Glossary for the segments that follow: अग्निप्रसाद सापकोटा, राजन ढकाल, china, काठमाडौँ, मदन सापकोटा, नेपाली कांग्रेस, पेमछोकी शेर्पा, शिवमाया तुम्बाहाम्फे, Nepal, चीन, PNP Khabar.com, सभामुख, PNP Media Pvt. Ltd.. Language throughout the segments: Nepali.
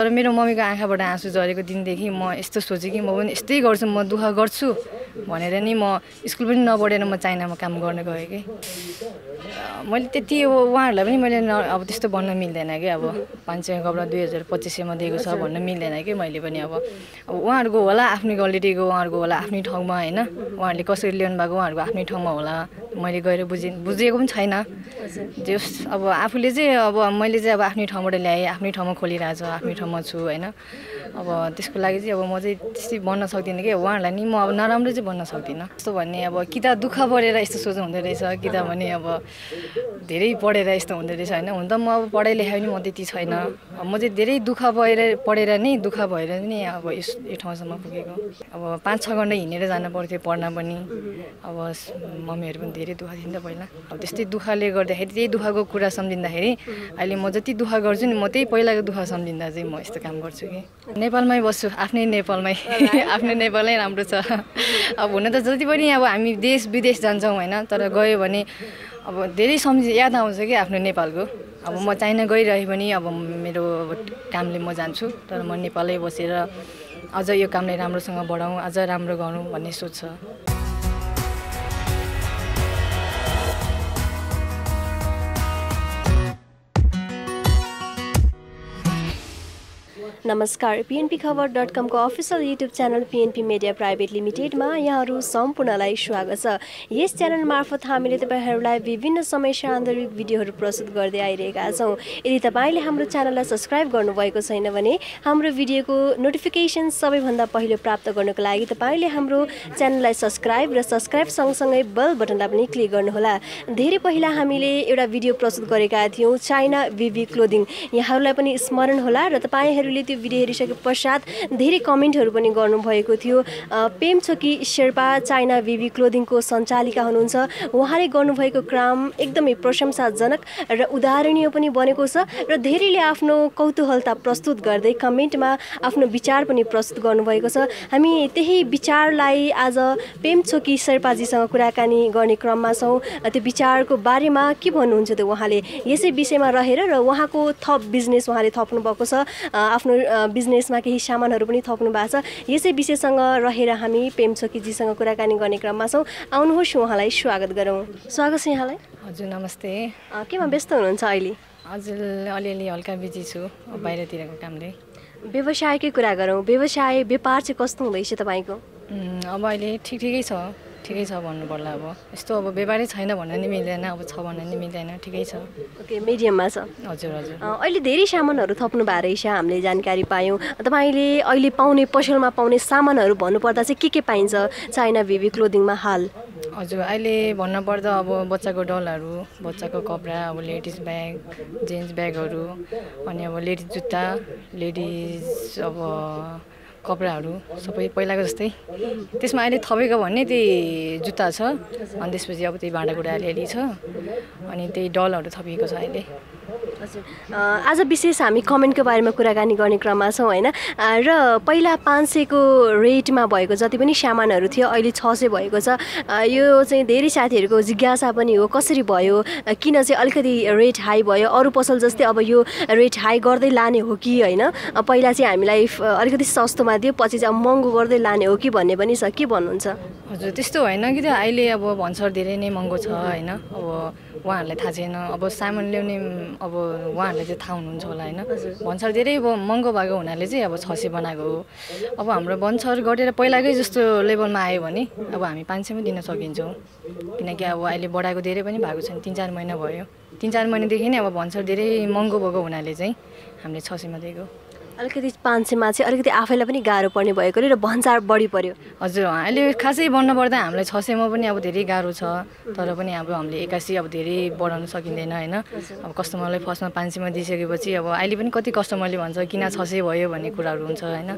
तर मेरो मम्मीको आँखाबाट आँसु झरेको दिनदेखि म यस्तो सोचे कि म पनि यस्तै गर्छु, म दुःख गर्छु भनेर नि म स्कुल पनि नपढेर म चाइनामा काम गर्न गएँ कि। मैले त्यति उहाँहरूलाई पनि मैले अब त्यस्तो भन्न मिल्दैन कि अब 5,000 कपडा 2,025 दिएको छ भन्न मिल्दैन कि। मैले पनि अब उहाँहरूको होला आफ्नै क्वालिटीको, उहाँहरूको होला आफ्नै ठाउँमा होइन, उहाँहरूले कसरी ल्याउनु भएको उहाँहरूको आफ्नै ठाउँमा होला। मैले गएर बुझेको पनि छैन। जस अब आफूले चाहिँ अब मैले चाहिँ अब आफ्नै ठाउँबाट ल्याएँ, आफ्नै ठाउँमा खोलिरहेको छ, आफ्नै म छु होइन। अब त्यसको लागि चाहिँ अब म चाहिँ त्यस्तै भन्न सक्दिनँ कि उहाँहरूलाई नि, म अब नराम्रो चाहिँ भन्न सक्दिनँ। यस्तो भन्ने अब कि त दुःख पढेर यस्तो सोच्नु हुँदो रहेछ कि त भने अब धेरै पढेर यस्तो हुँदो रहेछ होइन। हुन त म अब पढाइ लेखाइ नि म त्यति छैन, म चाहिँ धेरै दुःख पढेर नै दुःख भएर नि अब यो ठाउँसम्म पुगेको। अब 5-6 घन्टा हिँडेर जानु पर्थ्यो पढ्न पनि। अब मम्मीहरू पनि धेरै दुःख थियो नि त पहिला। अब त्यस्तै दुःखले गर्दाखेरि त्यही दुःखको कुरा सम्झिँदाखेरि अहिले म जति दुःख गर्छु नि म त्यही पहिलाको दुःख सम्झिँदा चाहिँ म यस्तो काम गर्छु कि। नेपालमै बस्छु, आफ्नै नेपालमै आफ्नै नेपालै राम्रो छ। अब हुन त जति पनि अब हामी देश विदेश जान्छौँ होइन, तर गयो भने अब धेरै याद आउँछ कि आफ्नो नेपालको। अब म चाइना गइरहे पनि अब मेरो कामले म जान्छु, तर म नेपालै बसेर अझ यो कामलाई राम्रोसँग बढाउँ, अझ राम्रो गरौँ भन्ने सोच छ। नमस्कार, PNP Khabar.com को official YouTube channel PNP Media Pvt. Ltd. मा यहाँहरू सम्पूर्णलाई स्वागत छ। यस च्यानल मार्फत हामीले तपाईहरूलाई विभिन्न समस्या आन्तरिक भिडियोहरू प्रस्तुत गर्दै आइरहेका छौँ। यदि तपाईले हाम्रो च्यानललाई सब्स्क्राइब गर्नुभएको छैन भने हाम्रो भिडियोको नोटिफिकेसन सबैभन्दा पहिलो प्राप्त गर्नको लागि तपाईले हाम्रो च्यानललाई सब्स्क्राइब र सब्स्क्राइब सँगसँगै बेल बटनलाई पनि क्लिक गर्नुहोला। धेरै पहिला हामीले एउटा भिडियो प्रस्तुत गरेका थियौँ चाइना विवी क्लोदिङ, यहाँहरूलाई पनि स्मरण होला र तपाईहरूले त्यो भिडियो हेरिसके पश्चात धेरै कमेन्टहरू पनि गर्नुभएको थियो। पेमछोकी शेर्पा चाइना विवी क्लोदिङको सञ्चालिका हुनुहुन्छ। उहाँले गर्नुभएको काम एकदमै प्रशंसाजनक र उदाहरणीय पनि बनेको छ र धेरैले आफ्नो कौतूहलता प्रस्तुत गर्दै कमेन्टमा आफ्नो विचार पनि प्रस्तुत गर्नुभएको छ। हामी त्यही विचारलाई आज पेमछोकी शेर्पाजीसँग कुराकानी गर्ने क्रममा छौँ। त्यो विचारको बारेमा के भन्नुहुन्छ त उहाँले यसै विषयमा रहेर र उहाँको थप बिजनेस उहाँले थप्नु भएको छ, आफ्नो बिजनेसमा केही सामानहरू पनि थप्नु भएको छ। यसै विषयसँग रहेर हामी पेमछोकीजीसँग कुराकानी गर्ने क्रममा छौँ। आउनुहोस्, उहाँलाई स्वागत गरौँ। स्वागत छ यहाँलाई। हजुर नमस्ते। केमा व्यस्त हुनुहुन्छ अहिले? हजुर अलिअलि हल्का बिजी छु बाहिरतिरको कामले। व्यवसायकै कुरा गरौँ, व्यवसाय व्यापार चाहिँ कस्तो हुँदैछ तपाईँको? अब अहिले ठिकठिकै छ, ठिकै छ भन्नु पर्ला। अब यस्तो अब व्यापारै छैन भन्न नि मिल्दैन, अब छ भन्न नि मिल्दैन, ठिकै छ। ओके, मिडियममा छ। हजुर हजुर। अहिले धेरै सामानहरू थप्नु भएको रहेछ, हामीले जानकारी पायौँ। तपाईँले अहिले पाउने पसलमा पाउने सामानहरू भन्नुपर्दा चाहिँ के पाइन्छ चाइना विवी क्लोदिङमा हाल? हजुर अहिले भन्नुपर्दा अब बच्चाको डलहरू, बच्चाको कपडा, अब लेडिज ब्याग, जेन्ट्स ब्यागहरू, अनि अब लेडिज जुत्ता, लेडिज अब कपडाहरू सबै पहिलाको जस्तै। त्यसमा अहिले थपेको भन्ने त्यही जुत्ता छ, अनि त्यसपछि अब त्यही भाँडाकुँडा अलिअलि छ, अनि त्यही डलहरू थपिएको छ अहिले। हजुर, आज विशेष हामी कमेन्टको बारेमा कुराकानी गर्ने क्रममा छौँ होइन, र पहिला 500को रेटमा भएको जति पनि सामानहरू थियो अहिले 600 भएको छ। यो चाहिँ धेरै साथीहरूको जिज्ञासा पनि हो, कसरी भयो, किन चाहिँ अलिकति रेट हाई भयो? अरू पसल जस्तै अब यो रेट हाई गर्दै लाने हो कि होइन, पहिला चाहिँ हामीलाई अलिकति सस्तोमा दियो पछि चाहिँ अब महँगो गर्दै लाने हो कि भन्ने पनि छ, के भन्नुहुन्छ? हजुर त्यस्तो होइन कि त अहिले अब भन्सार धेरै नै महँगो छ होइन। अब उहाँहरूलाई थाहा छैन, अब सामान ल्याउने अब उहाँहरूलाई चाहिँ थाहा हुनुहुन्छ होला होइन। भन्सार धेरै अब महँगो भएको हुनाले चाहिँ अब 600 बनाएको हो। अब हाम्रो भन्सार घटेर पहिलाकै जस्तो लेभलमा आयो भने अब हामी 500मै दिन सकिन्छौँ, किनकि अब अहिले बढाएको धेरै पनि भएको छैन, 3-4 महिना भयो। 3-4 महिनादेखि नै अब भन्सार धेरै महँगो भएको हुनाले चाहिँ हामीले 600मा दिएको। अलिकति 500मा चाहिँ अलिकति आफैलाई पनि गाह्रो पर्ने भएकोले र भन्सार बढी पर्यो। हजुर अहिले खासै भन्नुपर्दा हामीलाई 600मा पनि अब धेरै गाह्रो छ, तर पनि अब हामीले 81 अब धेरै बढाउन सकिँदैन होइन। अब कस्टमरलाई फर्स्टमा 500मा दिइसकेपछि अब अहिले पनि कति कस्टमरले भन्छ किन 600 भयो भन्ने कुराहरू हुन्छ होइन।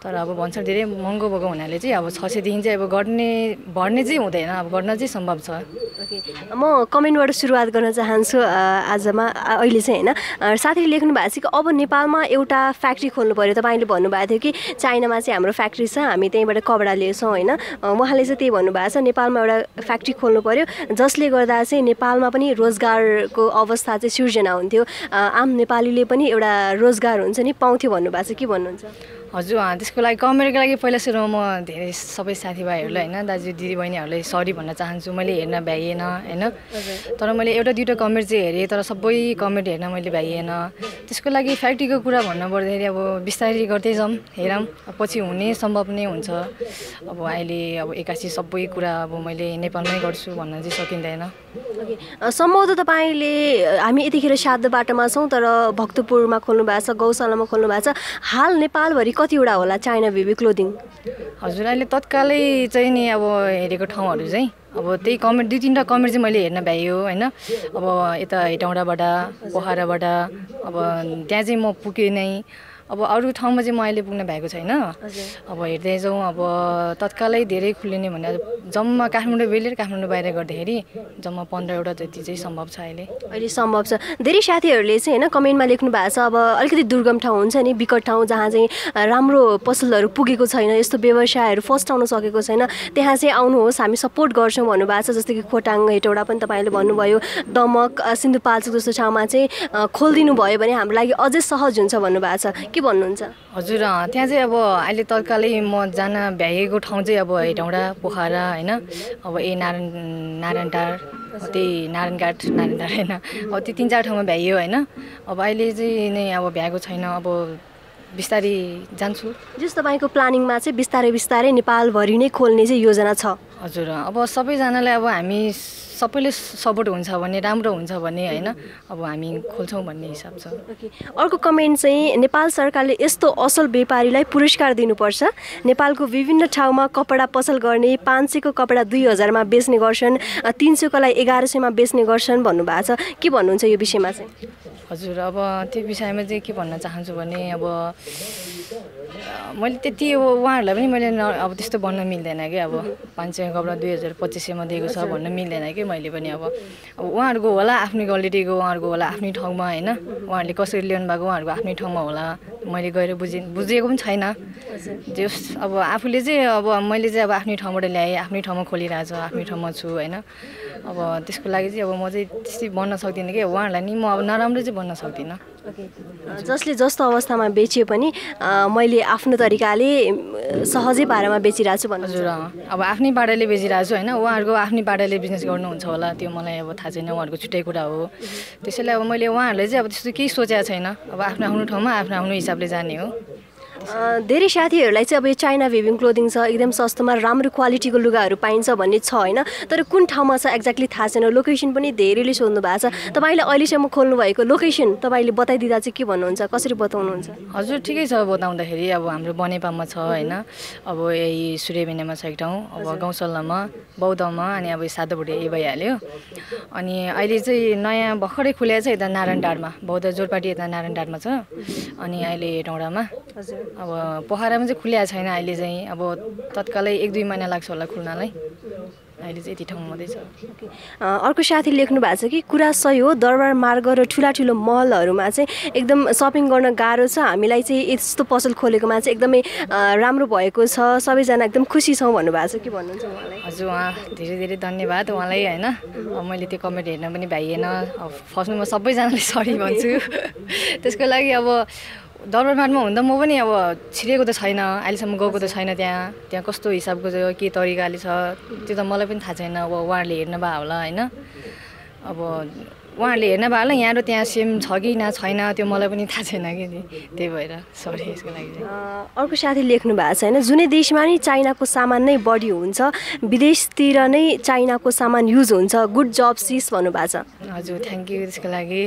तर अब भन्सार धेरै महँगो भएको हुनाले चाहिँ अब 600देखि चाहिँ अब बढ्ने चाहिँ हुँदैन, अब गर्न चाहिँ सम्भव छ। ओके, म कमेन्टबाट सुरुवात गर्न चाहन्छु आजमा। अहिले चाहिँ होइन साथीले लेख्नु भएको छ कि अब नेपालमा एउटा फ्याक्ट्री खोल्नु पर्यो। तपाईले भन्नुभएको थियो कि चाइनामा चाहिँ हाम्रो फ्याक्ट्री छ, हामी त्यहीबाट कपडा ल्याउँछौँ हैन। उहाँले चाहिँ त्यही भन्नुभएको छ नेपालमा एउटा फ्याक्ट्री खोल्नु पर्यो जसले गर्दा चाहिँ नेपालमा पनि रोजगारको अवस्था चाहिँ सिर्जना हुन्थ्यो, आम नेपालीले पनि एउटा रोजगार हुन्छ नि पाउँथ्यो भन्नुभएको छ। के भन्नुहुन्छ? हजुर, त्यसको लागि कमेडीको लागि पहिला सुरुमा म धेरै सबै साथीभाइहरूलाई हैन दाजु दिदीबहिनीहरूलाई सरी भन्न चाहन्छु, मैले हेर्न भ्याइएन हैन। तर मैले एउटा दुईवटा कमेडी चाहिँ हेरेँ, तर सबै कमेडी हेर्न मैले भ्याइएन। त्यसको लागि फ्याक्ट्रीको कुरा भन्नुपर्दाखेरि अब बिस्तारै गर्दै जाउँ, हेरौँ पछि हुने सम्भव नै हुन्छ। अब अहिले अब एकासी सबै कुरा अब मैले नेपालमै गर्छु भन्न चाहिँ सकिँदैन। सम्भवतः तपाईँले हामी यतिखेर साधु बाटोमा छौँ तर भक्तपुरमा खोल्नु भएको छ, गौशालामा खोल्नु भएको छ। हाल नेपालभरि कतिवटा होला चाइना बेबी क्लोदिङ? हजुर, अहिले तत्कालै चाहिँ नि अब हेरेको ठाउँहरू चाहिँ अब त्यही कमेडी दुई तिनवटा कमेडी चाहिँ मैले हेर्न भ्यायो होइन। अब यता हेटौँडाबाट पोखराबाट अब त्यहाँ चाहिँ म पुगे नै, अब अरू ठाउँमा चाहिँ म अहिले पुग्न भएको छैन। अब हेर्दै जाउँ, अब तत्कालै धेरै खुलिने भन्दा जम्मा काठमाडौँ बेलेर काठमाडौँ बाहिर गर्दाखेरि जम्मा 15वटा जति चाहिँ सम्भव छ अहिले, अहिले सम्भव छ। धेरै साथीहरूले चाहिँ होइन कमेन्टमा लेख्नु भएको छ अब अलिकति दुर्गम ठाउँ हुन्छ नि, विकट ठाउँ जहाँ चाहिँ राम्रो पसलहरू पुगेको छैन, यस्तो व्यवसायहरू फस्टाउन सकेको छैन, त्यहाँ चाहिँ आउनुहोस् हामी सपोर्ट गर्छौँ भन्नुभएको छ। जस्तो कि खोटाङ हेटौँडा पनि तपाईँले भन्नुभयो, दमक सिन्धुपाल्चोक जस्तो ठाउँमा चाहिँ खोलिदिनु भयो भने हाम्रो लागि अझै सहज हुन्छ भन्नुभएको छ। के भन्नुहुन्छ? हजुर, त्यहाँ चाहिँ अब अहिले तत्कालै म जान भ्याएको ठाउँ चाहिँ अब हेटौँडा पोखरा होइन, अब नारायणटार त्यही नारायणघाट नारायणटार होइन, अब त्यो 3-4 ठाउँमा भ्याइयो होइन। अब अहिले चाहिँ नै अब भ्याएको छैन, अब बिस्तारै जान्छु। जस तपाईँको प्लानिङमा चाहिँ बिस्तारै बिस्तारै नेपालभरि नै खोल्ने चाहिँ योजना छ? हजुर, अब सबैजनालाई अब हामी सबैले सपोर्ट हुन्छ भने राम्रो हुन्छ भने होइन अब हामी खोल्छौँ भन्ने हिसाब छ। अर्को कमेन्ट चाहिँ नेपाल सरकारले यस्तो असल व्यापारीलाई पुरस्कार दिनुपर्छ, नेपालको विभिन्न ठाउँमा कपडा पसल गर्ने 500को कपडा 2000मा बेच्ने गर्छन्, 300कोलाई 1100मा बेच्ने गर्छन् भन्नुभएको छ। के भन्नुहुन्छ यो विषयमा चाहिँ? हजुर, अब त्यो विषयमा चाहिँ के भन्न चाहन्छु भने अब मैले त्यति उहाँहरूलाई पनि मैले अब त्यस्तो भन्न मिल्दैन कि अब 500 कपडा 2000-2500मा दिएको छ भन्न मिल्दैन कि मैले पनि। अब उहाँहरूको होला आफ्नै क्वालिटीको, उहाँहरूको होला आफ्नै ठाउँमा होइन, उहाँहरूले कसरी ल्याउनु भएको उहाँहरूको आफ्नै ठाउँमा होला, मैले गएर बुझेको पनि छैन। जस अब आफूले चाहिँ अब मैले चाहिँ अब आफ्नै ठाउँबाट ल्याएँ, आफ्नै ठाउँमा खोलिरहेको छ, आफ्नै ठाउँमा छु होइन। अब त्यसको लागि चाहिँ अब म चाहिँ त्यस्तै भन्न सक्दिनँ कि उहाँहरूलाई नि म अब नराम्रो चाहिँ भन्न सक्दिनँ। जसले जस्तो अवस्थामा बेचे पनि मैले आफ्नो तरिकाले सहजै पारामा बेचिरहेको छु भन्नु। हजुर, अब आफ्नै पाराले बेचिरहेको छु होइन, उहाँहरूको आफ्नै पाराले बिजनेस गर्नुहुन्छ होला, त्यो मलाई अब थाहा छैन, उहाँहरूको छुट्टै कुरा हो। त्यसैले अब मैले उहाँहरूले चाहिँ अब त्यस्तो केही सोचेको छैन, अब आफ्नो आफ्नो ठाउँमा आफ्नो आफ्नो हिसाबले जाने हो। धेरै साथीहरूलाई चाहिँ अब यो चाइना वेभिङ क्लोदिङ छ एकदम सस्तोमा राम्रो क्वालिटीको लुगाहरू पाइन्छ भन्ने छ होइन, तर कुन ठाउँमा छ एक्ज्याक्टली थाहा छैन। लोकेसन पनि धेरैले सोध्नु भएको छ, तपाईँले अहिलेसम्म खोल्नु भएको लोकेसन तपाईँले बताइदिँदा चाहिँ के भन्नुहुन्छ, कसरी बताउनुहुन्छ? हजुर, ठिकै छ बताउँदाखेरि। अब हाम्रो बनेपामा छ होइन, अब यही सूर्यबिनामा छ एक ठाउँ, अब गौशालामा, बौद्धमा, अनि अब साधुभुटे ए भइहाल्यो। अनि अहिले चाहिँ नयाँ भर्खरै खुलेको छ यता नारायणटारमा, बौद्ध जोरपाटी यता नारायणटारमा छ, अनि अहिले हेटौँडामा। हजुर, अब पोखरामा चाहिँ खुलिया छैन अहिले चाहिँ, अब तत्कालै 1-2 महिना लाग्छ होला खुल्नलाई, अहिले चाहिँ यति ठाउँ मात्रै छ। अर्को साथी लेख्नु भएको छ कि कुरा सही हो, दरबार मार्ग र ठुलाठुलो मलहरूमा चाहिँ एकदम सपिङ गर्न गाह्रो छ, हामीलाई चाहिँ यस्तो पसल खोलेकोमा चाहिँ एकदमै राम्रो भएको छ, सबैजना एकदम खुसी छौँ भन्नुभएको छ। के भन्नुहुन्छ उहाँलाई? हजुर, उहाँ धेरै धेरै धन्यवाद उहाँलाई होइन। मैले त्यो कमेन्ट हेर्न पनि भ्याइएन, अब फर्स्टमा म सबैजनालाई सरी भन्छु। त्यसको लागि अब दरबारमार्गमा हुँदा म पनि अब छिरेको त छैन, अहिलेसम्म गएको त छैन, त्यहाँ कस्तो हिसाबको छ, के तरिकाले छ त्यो त मलाई पनि थाहा छैन। अब उहाँहरूले हेर्नु भयो होला होइन, अब उहाँहरूले हेर्नु भयो होला यहाँ र त्यहाँ सेम छ कि न छैन त्यो मलाई पनि थाहा छैन कि, त्यही भएर सरी यसको लागि। अर्को साथी लेख्नु भएको छ होइन, जुनै देशमा नै चाइनाको सामान नै बढी हुन्छ, विदेशतिर नै चाइनाको सामान युज हुन्छ, गुड जब सिस भन्नुभएको छ। हजुर, थ्याङ्क यू त्यसको लागि।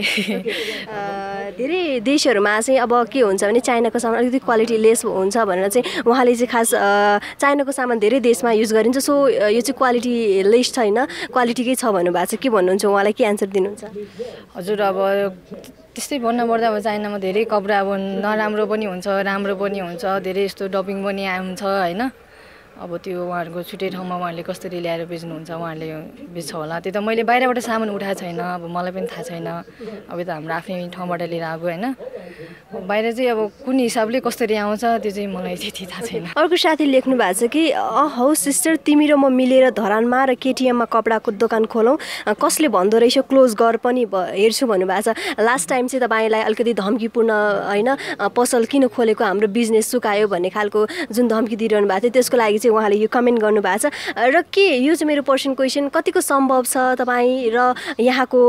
धेरै देशहरूमा चाहिँ अब के हुन्छ भने चाइनाको सामान अलिकति क्वालिटी लेस हुन्छ भनेर चाहिँ उहाँले चाहिँ खास चाइनाको सामान धेरै देशमा युज गरिन्छ, सो यो चाहिँ क्वालिटी लेस छैन, क्वालिटीकै छ भन्नुभएको छ। के भन्नुहुन्छ उहाँलाई, के एन्सर दिनुहुन्छ? हजुर, अब त्यस्तै भन्नुपर्दा अब चाइनामा धेरै कपडा अब नराम्रो पनि हुन्छ राम्रो पनि हुन्छ, धेरै यस्तो डपिङ पनि आउँछ होइन। अब त्यो उहाँहरुको छुट्टै ठाउँमा उहाँहरुले कसरी ल्याएर बेच्नुहुन्छ उहाँहरुले बेच्छ होला। त्यो त मैले बाहिरबाट सामान उठाएको छैन, अब मलाई पनि थाहा छैन। अब यो त हाम्रो आफ्नै ठाउँबाट लिएर आएको हैन, बाहिर चाहिँ अब कुन हिसाबले कसरी आउँछ त्यो चाहिँ मलाई त्यति थाहा छैन। अर्को साथी लेख्नु भएको छ कि हौ सिस्टर, तिमी र म मिलेर धरानमा र केटीएममा कपडाको दोकान खोलौं, कसले भन्दो रहेछ क्लोज गर पनि हेर्छु भन्नु भएको छ। लास्ट टाइम चाहिँ तपाईलाई अलिकति धम्कीपूर्ण हैन पसल किन खोलेको, हाम्रो बिजनेस सुकायो भन्ने खालको जुन धम्की दिइरहनु भएको थियो त्यसको लागि उहाँले यो कमेन्ट गर्नु भएको छ। र के यो चाहिँ मेरो पर्सनल क्वेसन, कतिको सम्भव छ तपाईँ र यहाँको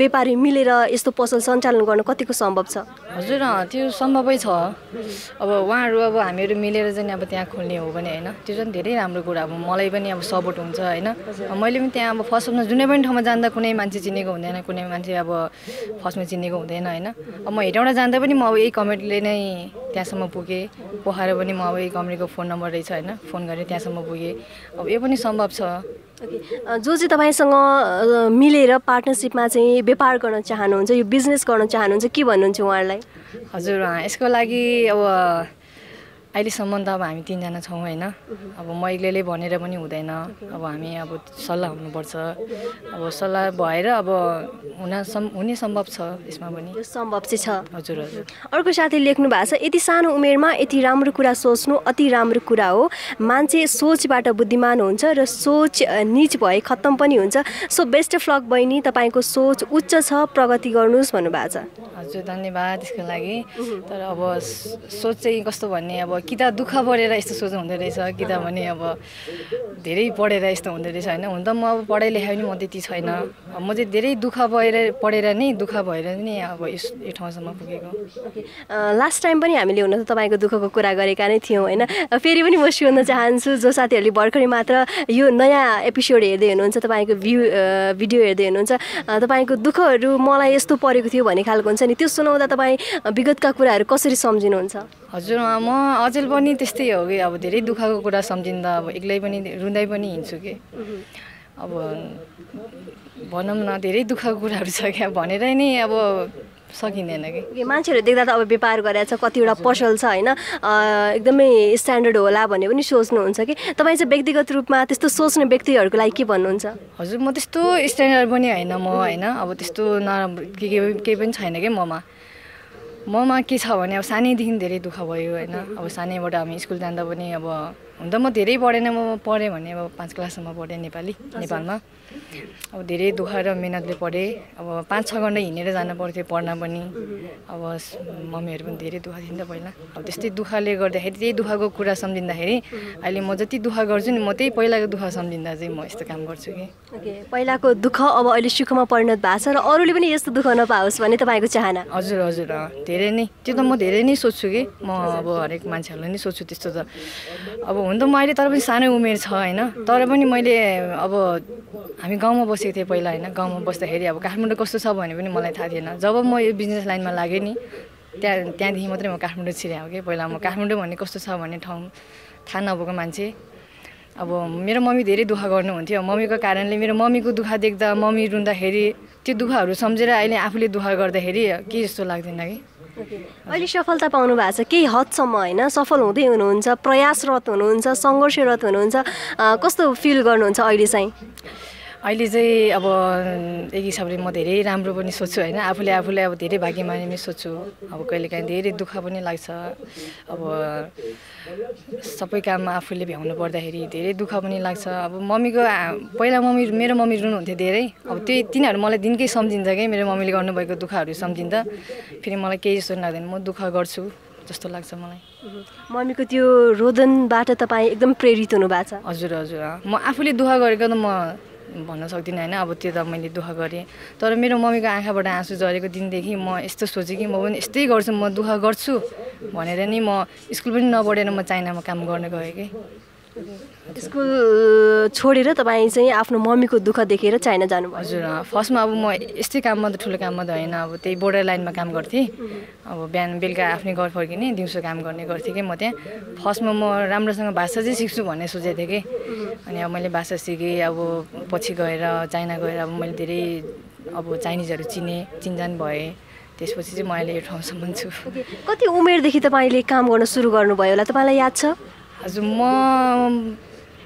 व्यापारी मिलेर यस्तो पसल सञ्चालन गर्न कतिको सम्भव छ? हजुर त्यो सम्भवै छ। अब उहाँहरू अब हामीहरू मिलेर चाहिँ अब त्यहाँ खोल्ने हो भने होइन, त्यो चाहिँ धेरै राम्रो कुरा। अब मलाई पनि अब सपोर्ट हुन्छ होइन, मैले पनि त्यहाँ अब फर्स्टमा जुनै पनि ठाउँमा जाँदा कुनै मान्छे चिनेको हुँदैन, कुनै मान्छे अब फर्स्टमा चिनेको हुँदैन होइन। अब म हेटौँडा जाँदा पनि म अब यही कमेन्टले नै त्यहाँसम्म पुगेँ, पोखाएर पनि म अब यही कमेन्टको फोन नम्बर रहेछ होइन, फोन गरेर त्यहाँसम्म पुगेँ। अब यो पनि सम्भव छ। जो चाहिँ तपाईँसँग मिलेर पार्टनरसिपमा चाहिँ व्यापार गर्न चाहनुहुन्छ, यो बिजनेस गर्न चाहनुहुन्छ, के भन्नुहुन्छ उहाँहरूलाई? हजुर यसको लागि अब अहिलेसम्म त अब हामी तीनजना छौँ होइन, अब म एक्लैले भनेर पनि हुँदैन। अब हामी अब सल्लाह हुनुपर्छ, अब सल्लाह भएर अब हुने सम्भव छ, यसमा पनि सम्भव चाहिँ छ। हजुर हजुर। अर्को साथी लेख्नु भएको छ, यति सानो उमेरमा यति राम्रो कुरा सोच्नु अति राम्रो कुरा हो। मान्छे सोचबाट बुद्धिमान हुन्छ र सोच नीच भए खत्तम पनि हुन्छ। सो बेस्ट अफ लक बहिनी, तपाईँको सोच उच्च छ, प्रगति गर्नुहोस् भन्नुभएको छ। हजुर धन्यवाद यसको लागि। तर अब सोच चाहिँ कस्तो भन्ने, अब कि त दुःख पढेर यस्तो सोच्नु हुँदो रहेछ कि त भने अब धेरै पढेर यस्तो हुँदो रहेछ होइन। हुन त म अब पढाइ लेखाइ पनि म त्यति छैन, म चाहिँ धेरै दुःख पढेर नै दुःख भएर नै अब यो ठाउँसम्म पुगेको। लास्ट टाइम पनि हामीले हुन त तपाईँको दुःखको कुरा गरेका नै थियौँ होइन, फेरि पनि म सोध्न चाहन्छु, जो साथीहरूले भर्खरै मात्र यो नयाँ एपिसोड हेर्दै हुनुहुन्छ, तपाईँको भिडियो हेर्दै हुनुहुन्छ, तपाईँको दुःखहरू मलाई यस्तो परेको थियो भन्ने खालको हुन्छ नि, त्यो सुनाउँदा तपाईँ विगतका कुराहरू कसरी सम्झिनुहुन्छ? हजुर म अझै पनि त्यस्तै हो कि अब धेरै दुःखको कुरा सम्झिँदा अब एक्लै पनि रुँदै पनि हिँड्छु कि, अब भनौँ न धेरै दुःखको कुराहरू छ क्या, भनेरै नै अब सकिँदैन कि। मान्छेहरू देख्दा त अब व्यापार गरेर कतिवटा पसल छ होइन, एकदमै स्ट्यान्डर्ड होला भन्ने पनि सोच्नुहुन्छ कि, तपाईँ चाहिँ व्यक्तिगत रूपमा त्यस्तो सोच्ने व्यक्तिहरूको लागि के भन्नुहुन्छ? हजुर म त्यस्तो स्ट्यान्डर्ड पनि होइन, म होइन अब त्यस्तो नराम्रो केही पनि छैन कि ममा। ममा के छ भने अब सानैदेखि धेरै दुःख भयो होइन, अब सानैबाट हामी स्कुल जाँदा पनि अब हुन त म धेरै पढेन, म पढेँ भने अब 5 क्लाससम्म पढेँ नेपालमा। अब धेरै दुःख र मेहनतले पढेँ, अब 5-6 घन्टा हिँडेर जानु पर्थ्यो पढ्न पनि। अब मम्मीहरू पनि धेरै दुःख थियो नि त पहिला, अब त्यस्तै दुःखले गर्दाखेरि त्यही दुःखको कुरा सम्झिँदाखेरि अहिले म जति दुःख गर्छु नि, म त्यही पहिलाको दुःख सम्झिँदा चाहिँ म यस्तो काम गर्छु कि। पहिलाको दुःख अब अहिले सुखमा परिणत भएको छ र अरूले पनि यस्तो दुःख नपाओस् भन्ने तपाईँको चाहना? हजुर हजुर धेरै नै, त्यो त म धेरै नै सोध्छु कि, म अब हरेक मान्छेहरूलाई नै सोध्छु त्यस्तो। त अब हुन त मैले तर पनि सानै उमेर छ होइन, तर पनि मैले अब हामी गाउँमा बसेको थिएँ पहिला होइन, गाउँमा बस्दाखेरि अब काठमाडौँ कस्तो छ भने पनि मलाई थाहा थिएन। जब म यो बिजनेस लाइनमा लागेँ नि त्यहाँदेखि मात्रै म काठमाडौँ छिरेँ कि। पहिला म काठमाडौँ भन्ने कस्तो छ भन्ने ठाउँ थाहा नभएको मान्छे। अब मेरो मम्मी धेरै दुःख गर्नुहुन्थ्यो, मम्मीको कारणले मेरो मम्मीको दुःख देख्दा, मम्मी रुँदाखेरि त्यो दुःखहरू सम्झेर अहिले आफूले दुःख गर्दाखेरि के जस्तो लाग्दैन कि। अहिले सफलता पाउनु भएको छ केही हदसम्म होइन, सफल हुँदै हुनुहुन्छ, प्रयासरत हुनुहुन्छ, सङ्घर्षरत हुनुहुन्छ, कस्तो फिल गर्नुहुन्छ अहिले चाहिँ? अहिले चाहिँ अब एक हिसाबले म धेरै राम्रो पनि सोच्छु होइन, आफूलाई अब धेरै भाग्यमानी पनि सोध्छु। अब कहिलेकाहीँ धेरै दुःख पनि लाग्छ, अब सबै काममा आफूले भ्याउनु पर्दाखेरि धेरै दुःख पनि लाग्छ। अब मम्मीको पहिला मेरो मम्मी रुनुहुन्थ्यो धेरै, अब त्यही तिनीहरू मलाई दिनकै सम्झिन्छ कि, मेरो मम्मीले गर्नुभएको दुःखहरू सम्झिँदा फेरि मलाई केही जस्तो लाग्दैन, म दुःख गर्छु जस्तो लाग्छ मलाई। मम्मीको त्यो रोदनबाट तपाईँ एकदम प्रेरित हुनुभएको छ? हजुर हजुर म आफूले दुःख गरेको त म भन्न सक्दिनँ होइन, अब त्यो त मैले दुःख गरेँ, तर मेरो मम्मीको आँखाबाट आँसु झरेको दिनदेखि म यस्तो सोचेँ कि म पनि यस्तै गर्छु, म दुःख गर्छु भनेर नि म स्कुल पनि नपढेर म चाइनामा काम गर्न गएँ कि। स्कुल छोडेर तपाईँ चाहिँ आफ्नो मम्मीको दुःख देखेर चाइना जानुभयो? हजुर फर्स्टमा अब म यस्तै काममा त ठुलो काममा त होइन, अब त्यही बोर्डर लाइनमा काम गर्थेँ। अब बिहान बेलुका आफ्नै घर फर्किने, दिउँसो काम गर्ने गर्थेँ कि म त्यहाँ। फर्स्टमा म राम्रोसँग भाषा चाहिँ सिक्छु भन्ने सोचेको थिएँ कि, अनि अब मैले भाषा सिकेँ। अब पछि गएर चाइना गएर अब मैले धेरै अब चाइनिजहरू चिन्जान भएँ, त्यसपछि चाहिँ म अहिले यो ठाउँसम्म छु। कति उमेरदेखि तपाईँले काम गर्न सुरु गर्नुभयो होला, तपाईँलाई याद छ? हजुर म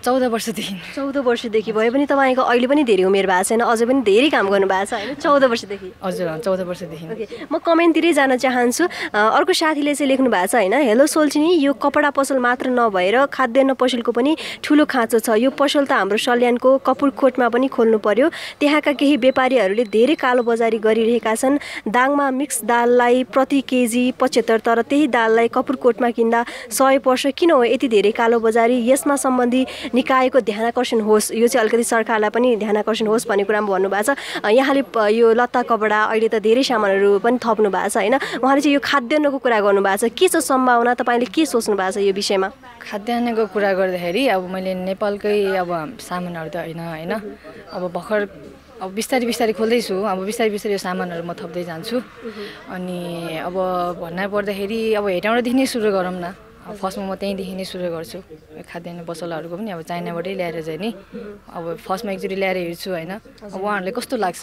14 वर्षदेखि 14 वर्षदेखि भए पनि तपाईको अहिले पनि धेरै उमेर भएको छैन, अझै पनि धेरै काम गर्नु भएको छ हैन 14 वर्षदेखि? हजुर 14 वर्षदेखि। ओके म कमेन्टतिरै जान चाहन्छु। अर्को साथीले चाहिँ लेख्नु भएको छ हैन, हेलो सोल्चिनी, यो कपडा पसल मात्र नभएर खाद्यान्न पसलको पनि ठूलो खाँचो छ। यो पसल त हाम्रो सल्यानको कपुरकोटमा पनि खोल्नु पर्यो। त्यहाँका केही व्यापारीहरूले धेरै कालोबजारी गरिरहेका छन्। दाङमा मिक्स दाललाई प्रति केजी 75, तर त्यही दाललाई कपुरकोटमा किन्दा 100 पर्छ। किन हो यति धेरै कालोबजारी? यसमा सम्बन्धी निकायको ध्यानाकर्षण होस्, यो चाहिँ अलिकति सरकारलाई पनि ध्यानाकर्षण होस् भन्ने कुरामा भन्नुभएको छ। यहाँले यो लत्ता कपडा अहिले त धेरै सामानहरू पनि थप्नु भएको छ हैन, उहाँले चाहिँ यो खाद्यान्नको कुरा गर्नुभएको छ। के छ सम्भावना, तपाईले के सोच्नु भएको छ यो विषयमा? खाद्यान्नको कुरा गर्दाखेरि अब मैले नेपालकै अब सामानहरू त हैन हैन, अब भर्खर अब बिस्तारै बिस्तारै खोल्दैछु, अब बिस्तारै बिस्तारै यो सामानहरू म थप्दै जान्छु। अनि अब भन्नै पर्दाखेरि अब हेटौँडादेखि नै सुरु गरौँ न, फर्स्टमा म त्यहीँदेखि नै सुरु गर्छु। खाद्यान्न पसलहरूको पनि अब चाइनाबाटै ल्याएर चाहिँ नि अब फर्स्टमा एकचोटि ल्याएर हेर्छु होइन, अब उहाँहरूलाई कस्तो लाग्छ,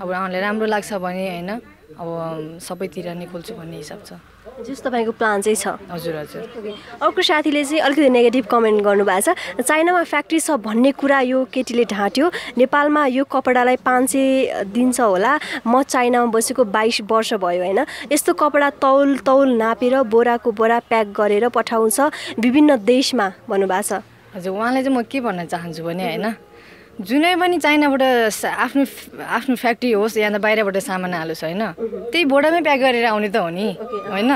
अब उहाँहरूलाई राम्रो लाग्छ भने होइन अब सबैतिर नै खोल्छु भन्ने हिसाब छ। जस तपाईको प्लान चाहिँ छ? हजुर हजुर। अर्को साथीले चाहिँ अलिकति नेगेटिभ कमेन्ट गर्नुभएको छ। चाइनामा फ्याक्ट्री छ भन्ने कुरा यो केटीले ढाँट्यो। नेपालमा यो कपडालाई 500 दिन्छ होला। म चाइनामा बसेको 22 वर्ष भयो हैन। यस्तो कपडा तौल तौल नापेर बोराको बोरा प्याक गरेर पठाउँछ विभिन्न देशमा भन्नुभएको छ। हजुर उहाँलाई चाहिँ म के भन्न चाहन्छु भने हैन, जुनै पनि चाइनाबाट आफ्नो आफ्नो फ्याक्ट्री होस् या बाहिरबाट सामान हालोस् होइन, त्यही बोर्डरमै प्याक गरेर आउने त हो नि होइन।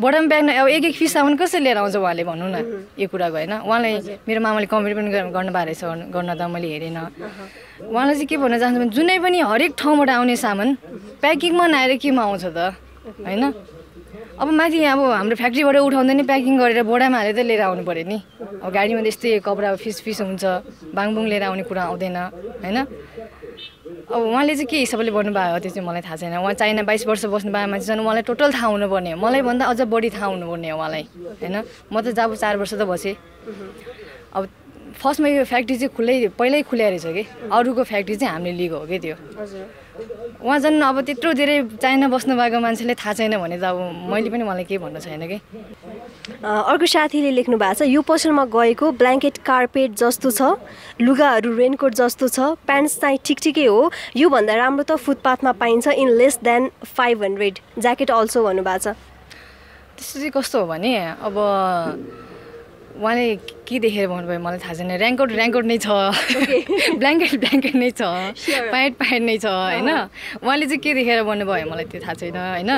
बोर्डरमा प्याक अब एक एक पीस सामान कसरी लिएर आउँछ उहाँले भन्नु न यो कुराको होइन। उहाँलाई मेरो मामाले कमेन्ट पनि गर्नुभएको रहेछ, गर्न त मैले हेरेन। उहाँलाई चाहिँ के भन्न चाहन्छु भने जुनै पनि हरेक ठाउँबाट आउने सामान प्याकिङमा नआएर केमा आउँछ त होइन। अब माथि अब हाम्रो फ्याक्ट्रीबाट उठाउँदैन प्याकिङ गरेर बोरामा हालेर त लिएर आउनु पऱ्यो नि। अब गाडीमा त्यस्तै कपडा फिस फिस हुन्छ, बाङबुङ लिएर आउने कुरा आउँदैन होइन। अब उहाँले चाहिँ के हिसाबले भन्नुभयो हो त्यो चाहिँ मलाई थाहा छैन। उहाँ चाइना 22 वर्ष बस्नु पाए मान्छे झन् उहाँलाई टोटल थाहा हुनुपर्ने हो, मलाई भन्दा अझ बढी थाहा हुनुपर्ने हो उहाँलाई होइन। म त जब 4 वर्ष त बसेँ। अब फर्स्टमा यो फ्याक्ट्री चाहिँ पहिल्यै खुल्या रहेछ कि, अरूको फ्याक्ट्री चाहिँ हामीले लिएको हो कि त्यो। उहाँ झन् अब त्यत्रो धेरै चाइना बस्नु भएको मान्छेले थाहा छैन भने त अब मैले पनि मलाई केही भन्नु छैन कि। अर्को साथीले लेख्नु भएको छ, यो पसलमा गएको ब्ल्याङ्केट कार्पेट जस्तो छ, लुगाहरू रेनकोट जस्तो छ, प्यान्ट्स चाहिँ ठिकठिकै हो, योभन्दा राम्रो त फुटपाथमा पाइन्छ in less than 500, jacket also भन्नुभएको छ। त्यस्तो चाहिँ कस्तो हो भने अब उहाँले के देखेर भन्नुभयो मलाई थाहा छैन। ऱ्याङ्कआउट ऱ्याङ्कआउट नै छ, ब्ल्याङ्केट ब्ल्याङ्केट नै छ, प्यान्ट प्यान्ट नै छ होइन। उहाँले चाहिँ के देखेर भन्नुभयो मलाई त्यो थाहा छैन होइन।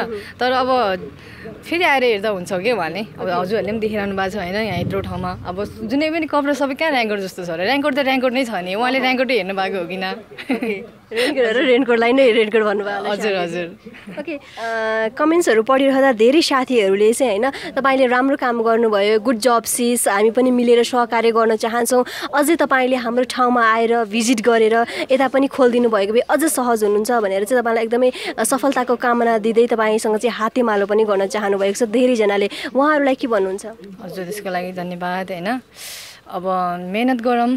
तर अब फेरि आएर हेर्दा हुन्छ क्या उहाँले, अब हजुरहरूले पनि देखिरहनु भएको छ होइन यहाँ यत्रो ठाउँमा। अब जुनै पनि कपडा सबै कहाँ ऱ्याङ्कआउट जस्तो छ र, ऱ्याङ्कआउट त ऱ्याङ्कआउट नै छ नि। उहाँले ऱ्याङ्कआउट हेर्नु भएको हो किन? रेनकोटहरू रेनकोटलाई नै रेनकोट भन्नुभयो। हजुर हजुर। ओके कमेन्ट्सहरू पढिरहँदा धेरै साथीहरूले चाहिँ होइन तपाईँले राम्रो काम गर्नुभयो, गुड जब सिस, हामी पनि मिलेर सहकार्य गर्न चाहन्छौँ, अझै तपाईँले हाम्रो ठाउँमा आएर भिजिट गरेर यता पनि खोलिदिनु भएको भए अझ सहज हुनुहुन्छ भनेर चाहिँ तपाईँलाई एकदमै सफलताको कामना दिँदै तपाईँसँग चाहिँ हातेमालो पनि गर्न चाहनुभएको छ धेरैजनाले, उहाँहरूलाई के भन्नुहुन्छ? हजुर त्यसको लागि धन्यवाद होइन। अब मेहनत गरौँ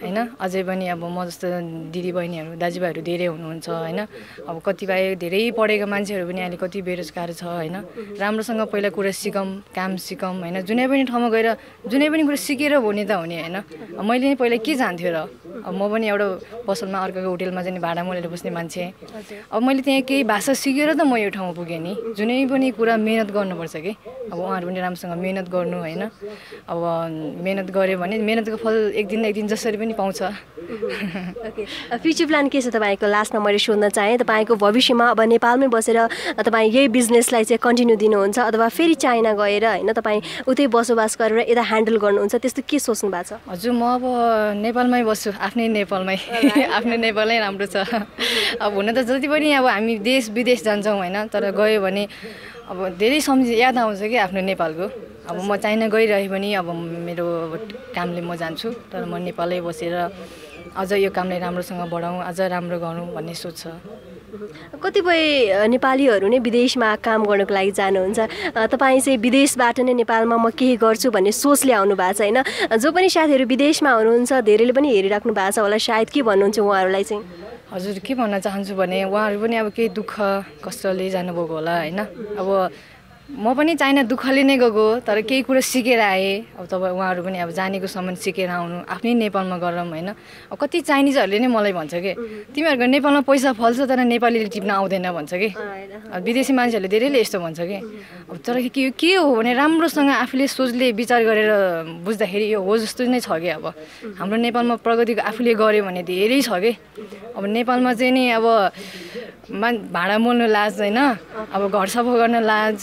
होइन, अझै पनि अब म जस्तो दिदी बहिनीहरू दाजुभाइहरू धेरै हुनुहुन्छ होइन। अब कतिपय धेरै पढेका मान्छेहरू पनि अहिले कति बेरोजगार छ होइन। राम्रोसँग पहिला कुरा सिकौँ, काम सिकौँ होइन। जुनै पनि ठाउँमा गएर जुनै पनि कुरा सिकेर हुने त हुने होइन। मैले नै पहिला के जान्थ्यो र? अब म पनि एउटा पसलमा अर्को होटेलमा चाहिँ भाडा मोलेर बस्ने मान्छे। अब मैले त्यहाँ केही भाषा सिकेर त म यो ठाउँमा पुगेँ नि। जुनै पनि कुरा मेहनत गर्नुपर्छ कि, अब उहाँहरू पनि राम्रोसँग मेहनत गर्नु होइन। अब मेहनत गऱ्यो भने मेहनतको फल एक दिन जसरी पनि पाउँछ। ओके फ्युचर प्लान के छ तपाईँको? लास्टमा मैले सोध्न चाहेँ, तपाईँको भविष्यमा अब नेपालमै बसेर तपाईँ यही बिजनेसलाई चाहिँ कन्टिन्यू दिनुहुन्छ अथवा फेरि चाइना गएर होइन तपाईँ उतै बसोबास गरेर यता ह्यान्डल गर्नुहुन्छ, त्यस्तो के सोच्नु भएको छ? हजुर म अब नेपालमै बस्छु, आफ्नै नेपालमै आफ्नै नेपालै राम्रो छ। अब हुन त जति पनि अब हामी देश विदेश जान्छौँ होइन, तर गयो भने अब धेरै याद आउँछ कि आफ्नो नेपालको। अब म चाइना गइरहे पनि अब मेरो कामले म जान्छु, तर म नेपालै बसेर अझ यो कामलाई राम्रोसँग बढाउँ, अझ राम्रो गरौँ भन्ने सोच छ। कतिपय नेपालीहरू नै विदेशमा काम गर्नको लागि जानुहुन्छ, तपाईँ चाहिँ विदेशबाट नै नेपालमा म केही गर्छु भन्ने सोचले आउनु भएको छ होइन। जो पनि साथीहरू विदेशमा हुनुहुन्छ धेरैले पनि हेरिराख्नु भएको छ होला, सायद के भन्नुहुन्छ उहाँहरूलाई चाहिँ? हजुर के भन्न चाहन्छु भने उहाँहरू पनि अब केही दुःख कष्टले जानुभएको होला होइन। अब म पनि चाइना दुःखले नै गएको तर केही कुरा सिकेर आएँ। अब तपाईँ उहाँहरू पनि अब जानेको सामान सिकेर आउनु, आफ्नै नेपालमा गरौँ हैन। अब कति चाइनिजहरूले नै मलाई भन्छ के तिमीहरूको नेपालमा पैसा फल्छ तर नेपालीले टिप्न आउँदैन भन्छ के। विदेशी मान्छेहरूले धेरैले यस्तो भन्छ के। अब तर के हो भने राम्रोसँग आफूले सोचले विचार गरेर बुझ्दाखेरि यो हो जस्तो नै छ के। अब हाम्रो नेपालमा प्रगतिको आफूले गर्यो भने धेरै छ के। अब नेपालमा चाहिँ नि अब भाडा मोल्नु लाज हैन, अब घर सफा गर्न लाज,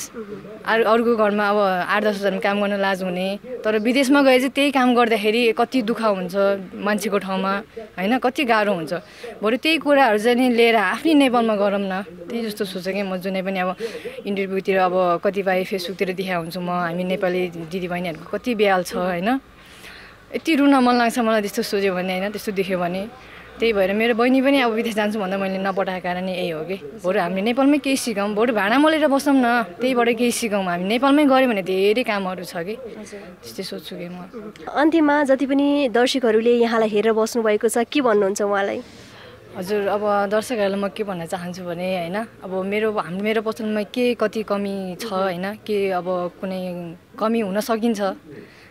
अरूको घरमा अब 8-10 हजारमा काम गर्न लाज हुने। तर विदेशमा गए चाहिँ त्यही काम गर्दाखेरि कति दुःख हुन्छ मान्छेको ठाउँमा हैन, कति गाह्रो हुन्छ। बरु त्यही कुराहरू चाहिँ नि लिएर आफ्नै नेपालमा गरौँ न, त्यही जस्तो सोचेँ कि म। जुनै पनि अब इन्टरभ्यूतिर अब कतिपय फेसबुकतिर देखाएको हुन्छु म, हामी नेपाली दिदीबहिनीहरूको कति बेहाल छ हैन, यति रुन मन लाग्छ मलाई त्यस्तो सोच्यो भने हैन, त्यस्तो देख्यो भने। त्यही भएर मेरो बहिनी पनि अब विदेश जान्छु भन्दा मैले नपठाएको कारण यही हो कि। बरु हामीले नेपालमै केही सिकौँ, बरु भाडा मोलेर बसौँ न, त्यहीबाट केही सिकौँ। हामी नेपालमै गऱ्यौँ भने धेरै कामहरू छ कि, त्यस्तै सोध्छु कि म। अन्तिममा जति पनि दर्शकहरूले यहाँलाई हेरेर बस्नुभएको छ, के भन्नुहुन्छ उहाँलाई? हजुर, अब दर्शकहरूलाई म के भन्न चाहन्छु भने हैन, अब हाम्रो पसलमा के कति कमी छ हैन, के अब कुनै कमी हुन सकिन्छ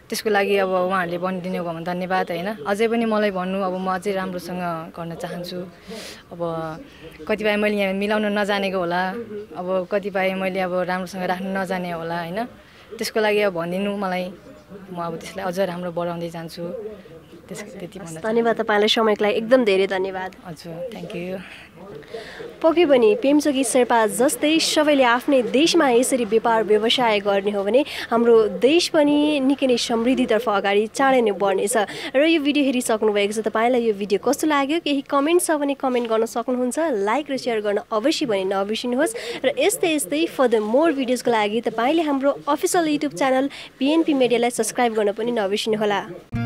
त्यसको लागि अब उहाँहरूले भनिदिनु भयो भने धन्यवाद हैन। अझै पनि मलाई भन्नु, अब म अझै राम्रोसँग गर्न चाहन्छु। अब कतिपय मैले यहाँ मिलाउन नजानेको होला, अब कतिपय मैले अब राम्रोसँग राख्नु नजाने होला हैन, त्यसको लागि अब भनिदिनु मलाई, म अब त्यसलाई अझ राम्रो बढाउँदै जान्छु। धन्यवाद तपाईँलाई, समयको लागि एकदम धेरै धन्यवाद। हजुर, थ्याङ्क यू। पक्कै पनि पेम्चोकी शेर्पा जस्तै सबैले आफ्नै देशमा यसरी व्यापार व्यवसाय गर्ने हो भने हाम्रो देश पनि निकै नै समृद्धितर्फ अगाडि चाँडै नै बढ्नेछ। र यो भिडियो हेरिसक्नु भएको छ, तपाईँलाई यो भिडियो कस्तो लाग्यो, केही कमेन्ट छ भने कमेन्ट गर्न सक्नुहुन्छ। लाइक र सेयर गर्न अवश्य पनि नबिर्सिनुहोस्। र यस्तै यस्तै फर्दर मोर भिडियोजको लागि तपाईँले हाम्रो अफिसियल युट्युब च्यानल PNP मिडियालाई सब्सक्राइब गर्न पनि नबिर्सिनुहोला।